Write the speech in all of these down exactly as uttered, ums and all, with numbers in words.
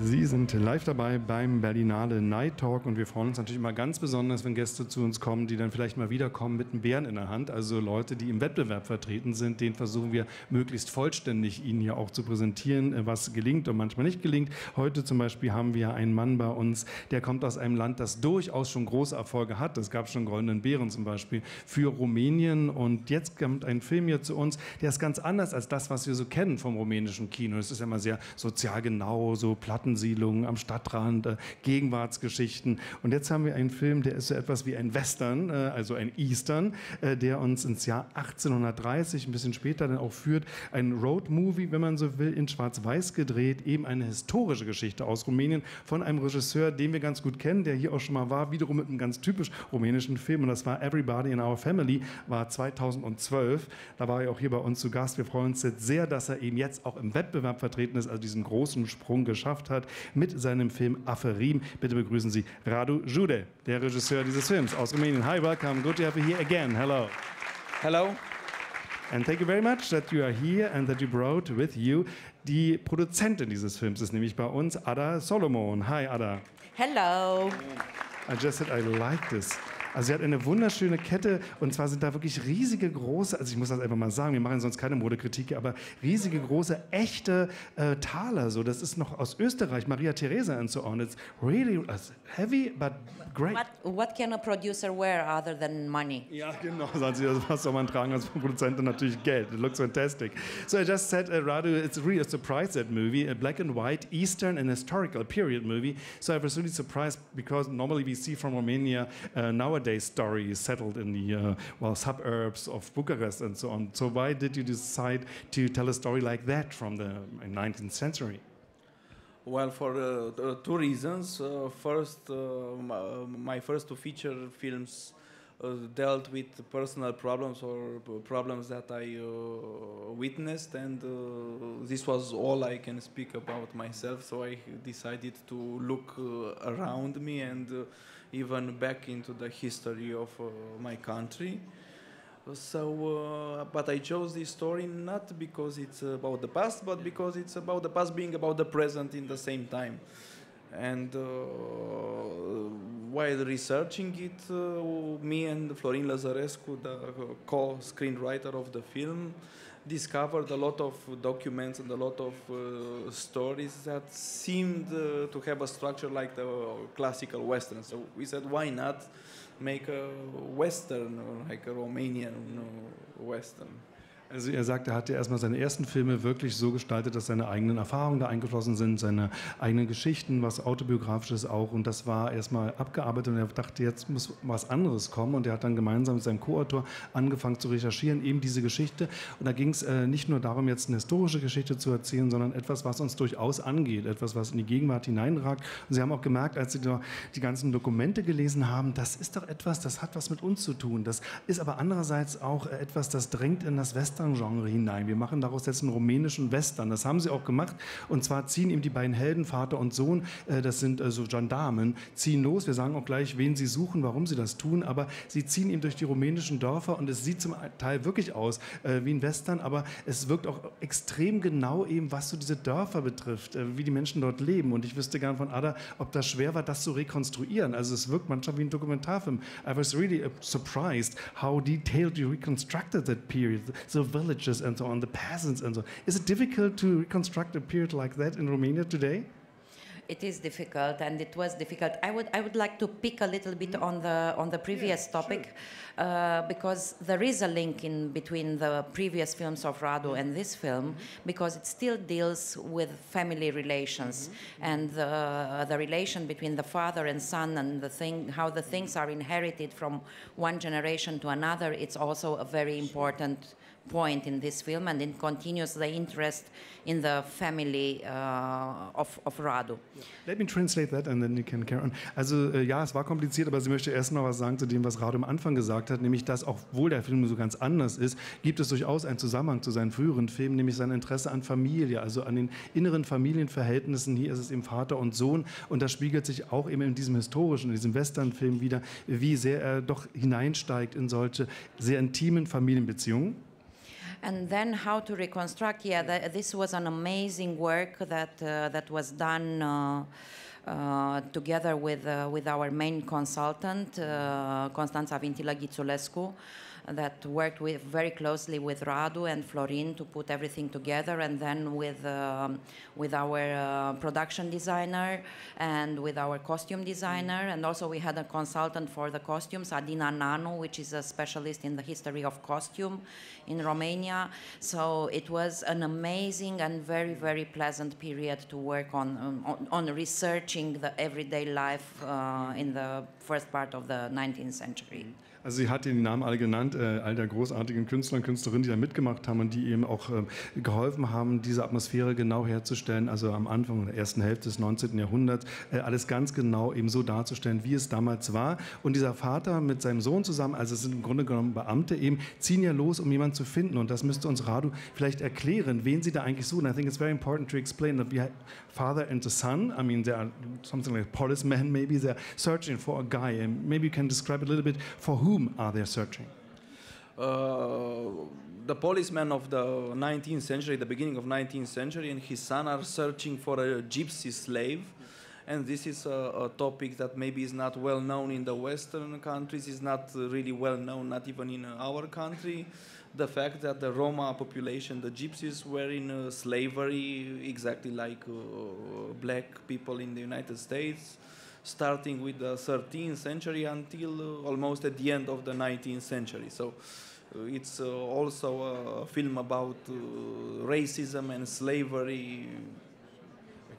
Sie sind live dabei beim Berlinale Night Talk und wir freuen uns natürlich immer ganz besonders, wenn Gäste zu uns kommen, die dann vielleicht mal wiederkommen mit einem Bären in der Hand. Also Leute, die im Wettbewerb vertreten sind, den versuchen wir möglichst vollständig Ihnen hier auch zu präsentieren, was gelingt und manchmal nicht gelingt. Heute zum Beispiel haben wir einen Mann bei uns, der kommt aus einem Land, das durchaus schon große Erfolge hat. Es gab schon Goldenen Bären zum Beispiel für Rumänien und jetzt kommt ein Film hier zu uns, der ist ganz anders als das, was wir so kennen vom rumänischen Kino. Es ist ja immer sehr sozial genau, so platten Siedlungen am Stadtrand, äh, Gegenwartsgeschichten. Und jetzt haben wir einen Film, der ist so etwas wie ein Western, äh, also ein Eastern, äh, der uns ins Jahr achtzehnhundertdreißig, ein bisschen später dann auch führt. Ein Road-Movie, wenn man so will, in schwarz-weiß gedreht, eben eine historische Geschichte aus Rumänien von einem Regisseur, den wir ganz gut kennen, der hier auch schon mal war, wiederum mit einem ganz typisch rumänischen Film. Und das war Everybody in our Family, war zweitausendzwölf. Da war er auch hier bei uns zu Gast. Wir freuen uns jetzt sehr, dass er eben jetzt auch im Wettbewerb vertreten ist, also diesen großen Sprung geschafft hat. Hat, mit seinem Film Aferim. Bitte begrüßen Sie Radu Jude, der Regisseur dieses Films aus Rumänien. Hi, welcome. Good to have you here again. Hello. Hello. And thank you very much that you are here and that you brought with you. Die Produzentin dieses Films ist nämlich bei uns Ada Solomon. Hi, Ada. Hello. I just said I like this. Also sie hat eine wunderschöne Kette und zwar sind da wirklich riesige große, also ich muss das einfach mal sagen, wir machen sonst keine Modekritik, aber riesige große, echte äh, Taler, so, das ist noch aus Österreich, Maria Theresa and so on. It's really heavy, but great. What, what can a producer wear other than money? Ja, genau, was soll man tragen als Produzentin? Natürlich Geld. It looks fantastic. So I just said, uh, Radu, it's really a surprise, that movie, a black and white, Eastern and historical period movie. So I was really surprised because normally we see from Romania uh, nowadays Day story settled in the uh, well suburbs of Bucharest and so on. So why did you decide to tell a story like that from the nineteenth century? Well, for uh, two reasons. Uh, first, uh, my first two feature films uh, dealt with personal problems or problems that I uh, witnessed, and uh, this was all I can speak about myself. So I decided to look uh, around me and. Uh, even back into the history of uh, my country. So, uh, but I chose this story not because it's about the past, but because it's about the past being about the present in the same time. And uh, while researching it, uh, me and Florin Lazarescu, the co-screenwriter of the film, discovered a lot of documents and a lot of uh, stories that seemed uh, to have a structure like the classical Western. So we said, why not make a Western, or like a Romanian Western? Also er sagt, er hatte erstmal seine ersten Filme wirklich so gestaltet, dass seine eigenen Erfahrungen da eingeflossen sind, seine eigenen Geschichten, was autobiografisches auch. Und das war erstmal abgearbeitet und er dachte, jetzt muss was anderes kommen. Und er hat dann gemeinsam mit seinem Co-Autor angefangen zu recherchieren, eben diese Geschichte. Und da ging es äh, nicht nur darum, jetzt eine historische Geschichte zu erzählen, sondern etwas, was uns durchaus angeht, etwas, was in die Gegenwart hineinragt. Und Sie haben auch gemerkt, als Sie die ganzen Dokumente gelesen haben, das ist doch etwas, das hat was mit uns zu tun. Das ist aber andererseits auch etwas, das drängt in das Western Genre hinein. Wir machen daraus jetzt einen rumänischen Western. Das haben sie auch gemacht. Und zwar ziehen eben die beiden Helden, Vater und Sohn, äh, das sind äh, so Gendarmen, ziehen los. Wir sagen auch gleich, wen sie suchen, warum sie das tun. Aber sie ziehen eben durch die rumänischen Dörfer und es sieht zum Teil wirklich aus äh, wie ein Western, aber es wirkt auch extrem genau eben, was so diese Dörfer betrifft, äh, wie die Menschen dort leben. Und ich wüsste gern von Ada, ob das schwer war, das zu rekonstruieren. Also es wirkt manchmal wie ein Dokumentarfilm. I was really surprised how detailed you reconstructed that period. So villages and so on, the peasants and so on. Is it difficult to reconstruct a period like that in Romania today? It is difficult, and it was difficult. I would, I would like to pick a little bit mm. on the on the previous yeah, topic, sure. uh, because there is a link in between the previous films of Radu mm. and this film, mm-hmm. because it still deals with family relations mm-hmm. and the, the relation between the father and son, and the thing how the things are inherited from one generation to another. It's also a very important. Sure. point in this film, and it continues the interest in the family uh, of, of Radu. Let me translate that and then you can carry on. Also äh, ja, es war kompliziert, aber sie möchte erst noch was sagen zu dem, was Radu am Anfang gesagt hat, nämlich dass, obwohl der Film so ganz anders ist, gibt es durchaus einen Zusammenhang zu seinen früheren Filmen, nämlich sein Interesse an Familie, also an den inneren Familienverhältnissen. Hier ist es eben Vater und Sohn und das spiegelt sich auch eben in diesem historischen, in diesem Western-Film wieder, wie sehr er doch hineinsteigt in solche sehr intimen Familienbeziehungen. and then how to reconstruct. Yeah, the, this was an amazing work that uh, that was done uh, uh, together with uh, with our main consultant, uh, Constanza Vintila-Giculescu, that worked with very closely with Radu and Florin to put everything together, and then with uh, with our uh, production designer and with our costume designer, and also we had a consultant for the costumes, Adina Nanu, which is a specialist in the history of costume in Romania. So it was an amazing and very very pleasant period to work on on, on researching the everyday life uh, in the first part of the nineteenth century. Also sie hat den Namen alle genannt, äh, all der großartigen Künstler und Künstlerinnen, die da mitgemacht haben und die eben auch äh, geholfen haben, diese Atmosphäre genau herzustellen, also am Anfang der ersten Hälfte des neunzehnten Jahrhunderts, äh, alles ganz genau eben so darzustellen, wie es damals war. Und dieser Vater mit seinem Sohn zusammen, also es sind im Grunde genommen Beamte eben, ziehen ja los, um jemanden zu finden. Und das müsste uns Radu vielleicht erklären, wen sie da eigentlich suchen. I think it's very important to explain that we have father and the son. I mean, they are something like policemen maybe, they're searching for a guy. And maybe you can describe a little bit for who whom are they searching? Uh, the policeman of the nineteenth century, the beginning of nineteenth century, and his son are searching for a gypsy slave. And this is a, a topic that maybe is not well known in the Western countries, is not really well known, not even in our country. The fact that the Roma population, the gypsies, were in uh, slavery, exactly like uh, black people in the United States, starting with the thirteenth century until uh, almost at the end of the nineteenth century. So uh, it's uh, also a film about uh, racism and slavery.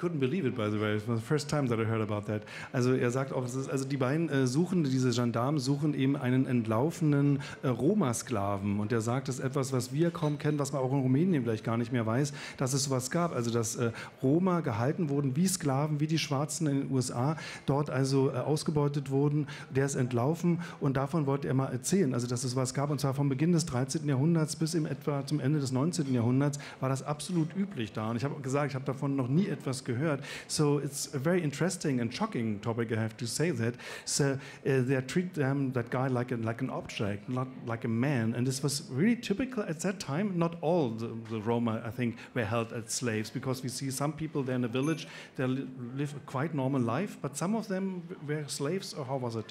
Couldn't believe it, by the way. It was the first time that I heard about that. Also er sagt auch, also die beiden äh, suchen, diese Gendarmen suchen eben einen entlaufenen äh, Roma-Sklaven. Und er sagt, das ist etwas, was wir kaum kennen, was man auch in Rumänien vielleicht gar nicht mehr weiß, dass es sowas gab. Also dass äh, Roma gehalten wurden wie Sklaven, wie die Schwarzen in den U S A, dort also äh, ausgebeutet wurden. Der ist entlaufen und davon wollte er mal erzählen. Also dass es sowas gab, und zwar vom Beginn des dreizehnten Jahrhunderts bis im etwa zum Ende des neunzehnten Jahrhunderts war das absolut üblich da. Und ich habe gesagt, ich habe davon noch nie etwas gehört. So it's a very interesting and shocking topic, I have to say that. So uh, they treat them, that guy, like, a, like an object, not like a man. And this was really typical at that time. Not all the, the Roma, I think, were held as slaves, because we see some people there in the village, they li live a quite normal life, but some of them were slaves, or how was it?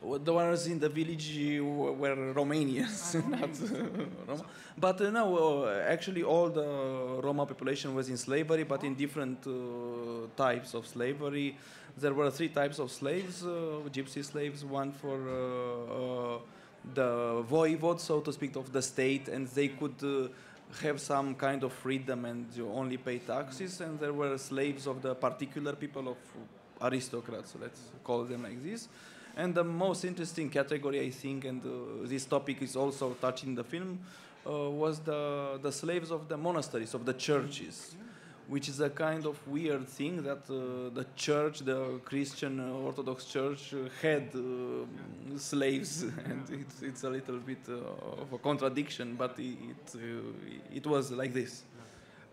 The ones in the village were Romanians, not uh, Roma. But uh, no, uh, actually all the Roma population was in slavery, but in different uh, types of slavery. There were three types of slaves, uh, gypsy slaves, one for uh, uh, the voivod, so to speak, of the state, and they could uh, have some kind of freedom and only pay taxes, and there were slaves of the particular people, of aristocrats, let's call them like this. And the most interesting category, I think, and uh, this topic is also touched in the film, uh, was the, the slaves of the monasteries, of the churches, which is a kind of weird thing that uh, the church, the Christian Orthodox Church, uh, had uh, slaves. And it's, it's a little bit uh, of a contradiction, but it, uh, it was like this.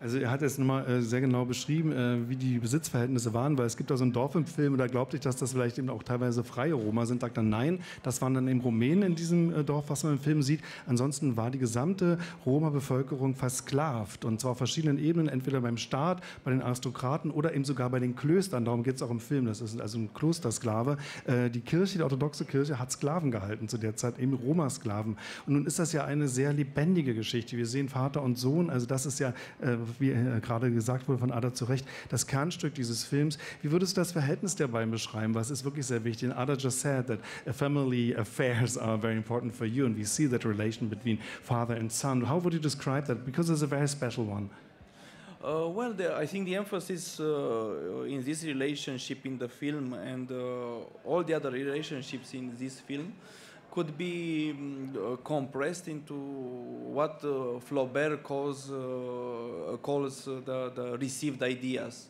Also er hat es nochmal äh, sehr genau beschrieben, äh, wie die Besitzverhältnisse waren, weil es gibt da so ein Dorf im Film, und da glaubte ich, dass das vielleicht eben auch teilweise freie Roma sind. Sagt dann, nein, das waren dann eben Rumänen in diesem äh, Dorf, was man im Film sieht. Ansonsten war die gesamte Roma-Bevölkerung versklavt, und zwar auf verschiedenen Ebenen, entweder beim Staat, bei den Aristokraten oder eben sogar bei den Klöstern. Darum geht es auch im Film, das ist also ein Klostersklave. Äh, die Kirche, die orthodoxe Kirche, hat Sklaven gehalten zu der Zeit, eben Roma-Sklaven. Und nun ist das ja eine sehr lebendige Geschichte. Wir sehen Vater und Sohn, also das ist ja... Äh, wie gerade gesagt wurde von Ada zu Recht, das Kernstück dieses Films. Wie würdest du das Verhältnis der beiden beschreiben? Was ist wirklich sehr wichtig? And Ada just said that family affairs are very important for you, and we see that relation between father and son. How would you describe that? Because it's a very special one. Uh, well, the, I think the emphasis uh, in this relationship in the film, and uh, all the other relationships in this film, could be um, uh, compressed into what uh, Flaubert calls, uh, calls uh, the, the received ideas.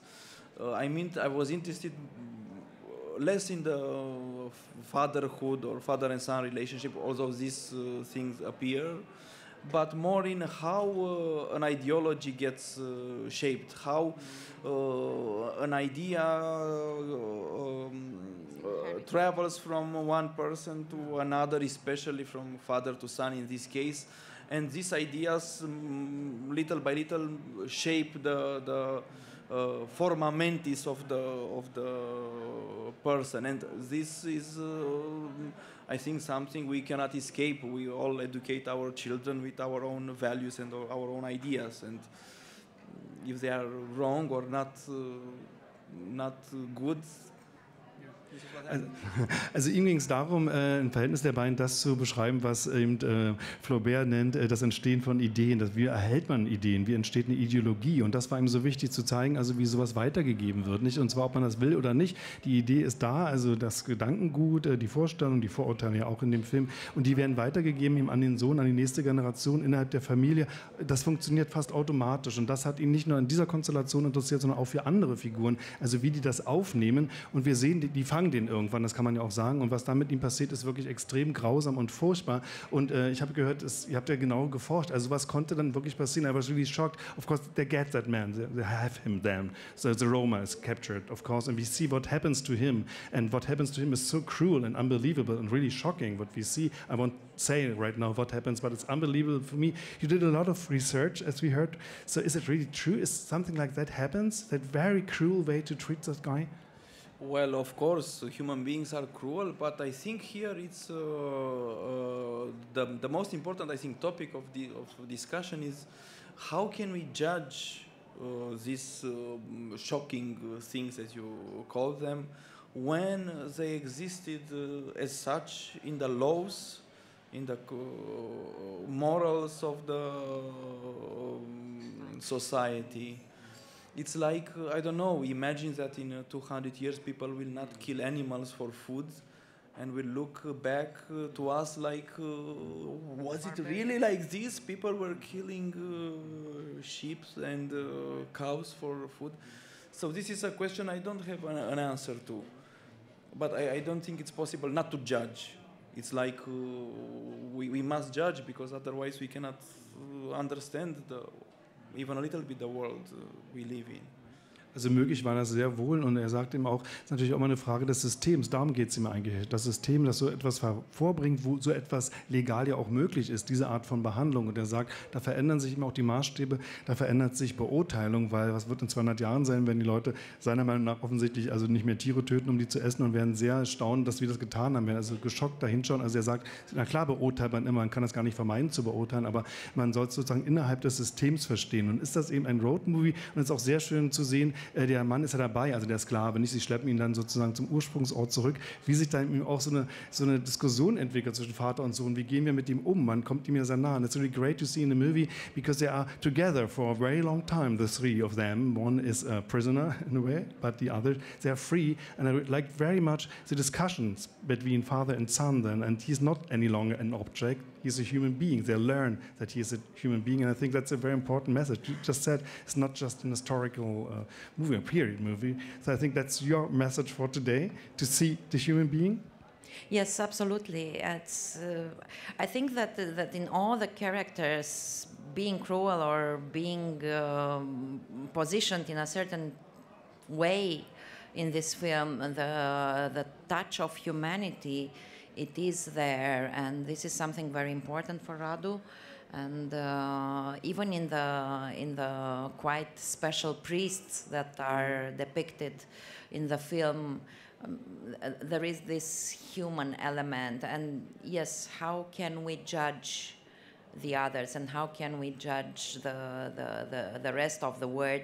Uh, I mean, I was interested less in the fatherhood or father and son relationship, although these uh, things appear, but more in how uh, an ideology gets uh, shaped, how uh, an idea uh, um, Uh, travels from one person to another, especially from father to son in this case, and these ideas um, little by little shape the, the uh, forma mentis of the, of the person, and this is, uh, I think, something we cannot escape. We all educate our children with our own values and our own ideas, and if they are wrong or not, uh, not good. Also ihm ging es darum, äh, im Verhältnis der beiden das zu beschreiben, was eben äh, Flaubert nennt, äh, das Entstehen von Ideen. Das, wie erhält man Ideen? Wie entsteht eine Ideologie? Und das war ihm so wichtig zu zeigen, also wie sowas weitergegeben wird. Nicht? Und zwar, ob man das will oder nicht. Die Idee ist da, also das Gedankengut, äh, die Vorstellung, die Vorurteile ja auch in dem Film. Und die werden weitergegeben eben an den Sohn, an die nächste Generation innerhalb der Familie. Das funktioniert fast automatisch. Und das hat ihn nicht nur in dieser Konstellation interessiert, sondern auch für andere Figuren. Also wie die das aufnehmen. Und wir sehen, die, die fangen den irgendwann, das kann man ja auch sagen. Und was da mit ihm passiert, ist wirklich extrem grausam und furchtbar. Und äh, ich habe gehört, es, ihr habt ja genau geforscht. Also was konnte dann wirklich passieren? I was really shocked. Of course, they get that man. They, they have him then. So the Roma is captured, of course. And we see what happens to him. And what happens to him is so cruel and unbelievable and really shocking what we see. I won't say right now what happens, but it's unbelievable for me. You did a lot of research, as we heard. So is it really true? Is something like that happens? That very cruel way to treat that guy? Well, of course, human beings are cruel, but I think here it's uh, uh, the, the most important, I think, topic of the of discussion is how can we judge uh, these uh, shocking things, as you call them, when they existed uh, as such in the laws, in the uh, morals of the um, society. It's like, I don't know, imagine that in uh, two hundred years people will not kill animals for food and will look back uh, to us like, uh, was it really like this? People were killing uh, sheep and uh, cows for food. So this is a question I don't have an, an answer to. But I, I don't think it's possible not to judge. It's like uh, we, we must judge because otherwise we cannot uh, understand the even a little bit the world uh, we live in. Also möglich war das sehr wohl, und er sagt ihm auch, es ist natürlich auch immer eine Frage des Systems, darum geht es ihm eigentlich, das System, das so etwas vorbringt, wo so etwas legal ja auch möglich ist, diese Art von Behandlung. Und er sagt, da verändern sich immer auch die Maßstäbe, da verändert sich Beurteilung, weil was wird in zweihundert Jahren sein, wenn die Leute seiner Meinung nach offensichtlich also nicht mehr Tiere töten, um die zu essen, und werden sehr erstaunt, dass wir das getan haben, werden also geschockt dahinschauen. Also er sagt, na klar beurteilt man immer, man kann das gar nicht vermeiden zu beurteilen, aber man soll es sozusagen innerhalb des Systems verstehen. Und ist das eben ein Roadmovie, und es ist auch sehr schön zu sehen, der Mann ist ja dabei, also der Sklave, nicht? Sie schleppen ihn dann sozusagen zum Ursprungsort zurück. Wie sich dann auch so eine, so eine Diskussion entwickelt zwischen Vater und Sohn. Wie gehen wir mit ihm um? Man kommt ihm ja sehr nah. And it's really great to see in the movie because they are together for a very long time, the three of them. One is a prisoner in a way, but the other, they are free. And I would like very much the discussions between father and son then. And he's not any longer an object. He's a human being. They learn that he is a human being. And I think that's a very important message. You just said it's not just an historical uh, movie, a period movie. So I think that's your message for today, to see the human being? Yes, absolutely. It's, uh, I think that, that in all the characters, being cruel or being um, positioned in a certain way in this film, the, the touch of humanity, it is there. And this is something very important for Radu. And uh, even in the in the quite special priests that are depicted in the film, um, there is this human element. And yes, how can we judge the others, and how can we judge the the the, the rest of the world?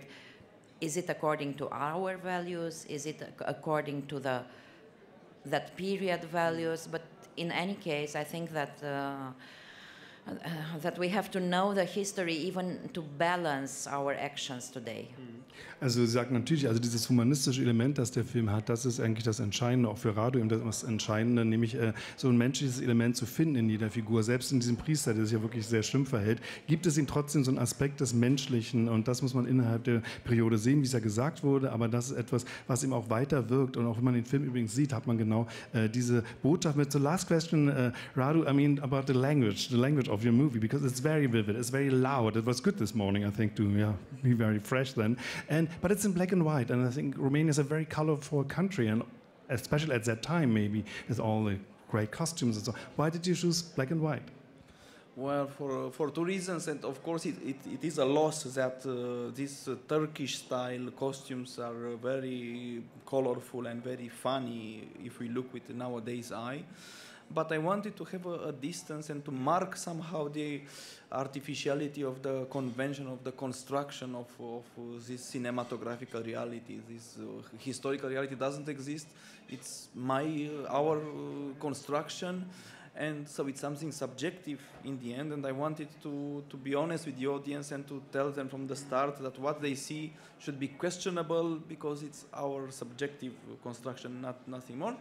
Is it according to our values? Is it according to the that period values? But in any case, I think that. Uh, Uh, that we have to know the history even to balance our actions today. Also sie sagt natürlich, also dieses humanistische Element, das der Film hat, das ist eigentlich das Entscheidende, auch für Radu eben das Entscheidende, nämlich äh, so ein menschliches Element zu finden in jeder Figur, selbst in diesem Priester, der sich ja wirklich sehr schlimm verhält, gibt es ihm trotzdem so einen Aspekt des Menschlichen, und das muss man innerhalb der Periode sehen, wie es ja gesagt wurde, aber das ist etwas, was ihm auch weiter wirkt, und auch wenn man den Film übrigens sieht, hat man genau äh, diese Botschaft mit. So last question, uh, Radu, I mean about the language, the language of your movie, because it's very vivid, it's very loud. It was good this morning, I think, to yeah, be very fresh then. And but it's in black and white, and I think Romania is a very colorful country, and especially at that time, maybe with all the great costumes and so. Why did you choose black and white? Well, for, for two reasons, and of course it, it, it is a loss that uh, these uh, Turkish style costumes are uh, very colorful and very funny if we look with nowadays eye. But I wanted to have a, a distance and to mark somehow the artificiality of the convention, of the construction of, of uh, this cinematographical reality. This uh, historical reality doesn't exist. It's my, uh, our uh, construction. And so it's something subjective in the end, and I wanted to, to be honest with the audience and to tell them from the start that what they see should be questionable because it's our subjective construction, not nothing more.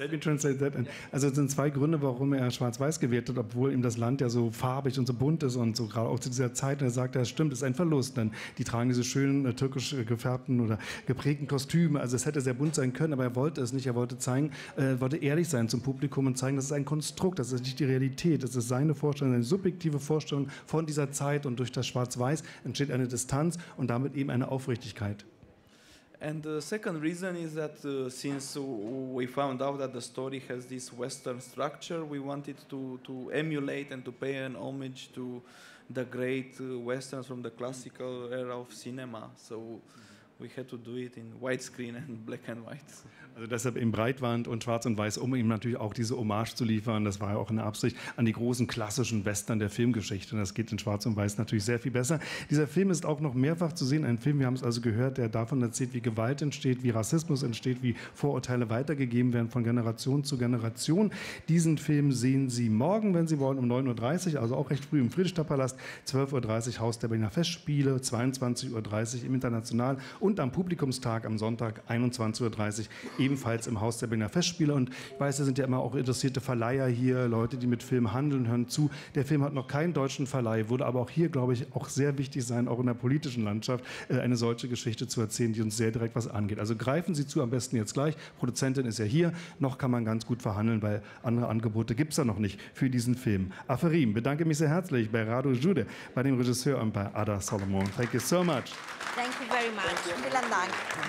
Let me translate that. Yeah. Also es sind zwei Gründe, warum er schwarz-weiß gewählt hat, obwohl ihm das Land ja so farbig und so bunt ist und so gerade auch zu dieser Zeit. Und er sagt, das stimmt, das ist ein Verlust, denn die tragen diese schönen äh, türkisch gefärbten oder geprägten Kostüme. Also es hätte sehr bunt sein können, aber er wollte es nicht. Er wollte zeigen, äh, wollte ehrlich sein zum Publikum und zeigen, das ist ein Konstrukt, das ist nicht die Realität. Das ist seine Vorstellung, seine subjektive Vorstellung von dieser Zeit, und durch das Schwarz-Weiß entsteht eine Distanz und damit eben eine Aufrichtigkeit. And the second reason is that uh, since we found out that the story has this Western structure, we wanted to, to emulate and to pay an homage to the great uh, Westerns from the classical era of cinema. So we had to do it in widescreen and black and white. Also deshalb in Breitwand und Schwarz und Weiß, um ihm natürlich auch diese Hommage zu liefern, das war ja auch eine Absicht, an die großen klassischen Western der Filmgeschichte. Und das geht in Schwarz und Weiß natürlich sehr viel besser. Dieser Film ist auch noch mehrfach zu sehen, ein Film, wir haben es also gehört, der davon erzählt, wie Gewalt entsteht, wie Rassismus entsteht, wie Vorurteile weitergegeben werden von Generation zu Generation. Diesen Film sehen Sie morgen, wenn Sie wollen, um neun Uhr dreißig, also auch recht früh im Friedrichstadtpalast, zwölf Uhr dreißig Haus der Berliner Festspiele, zweiundzwanzig Uhr dreißig im International. Und am Publikumstag am Sonntag einundzwanzig Uhr dreißig ebenfalls im Haus der Berliner Festspiele. Und ich weiß, da sind ja immer auch interessierte Verleiher hier, Leute, die mit Filmen handeln, hören zu. Der Film hat noch keinen deutschen Verleih, würde aber auch hier, glaube ich, auch sehr wichtig sein, auch in der politischen Landschaft, eine solche Geschichte zu erzählen, die uns sehr direkt was angeht. Also greifen Sie zu, am besten jetzt gleich. Produzentin ist ja hier, noch kann man ganz gut verhandeln, weil andere Angebote gibt es da noch nicht für diesen Film. Aferim, bedanke mich sehr herzlich bei Radu Jude, bei dem Regisseur und bei Ada Solomon. Thank you so much. Thank you very much. Vielen Dank.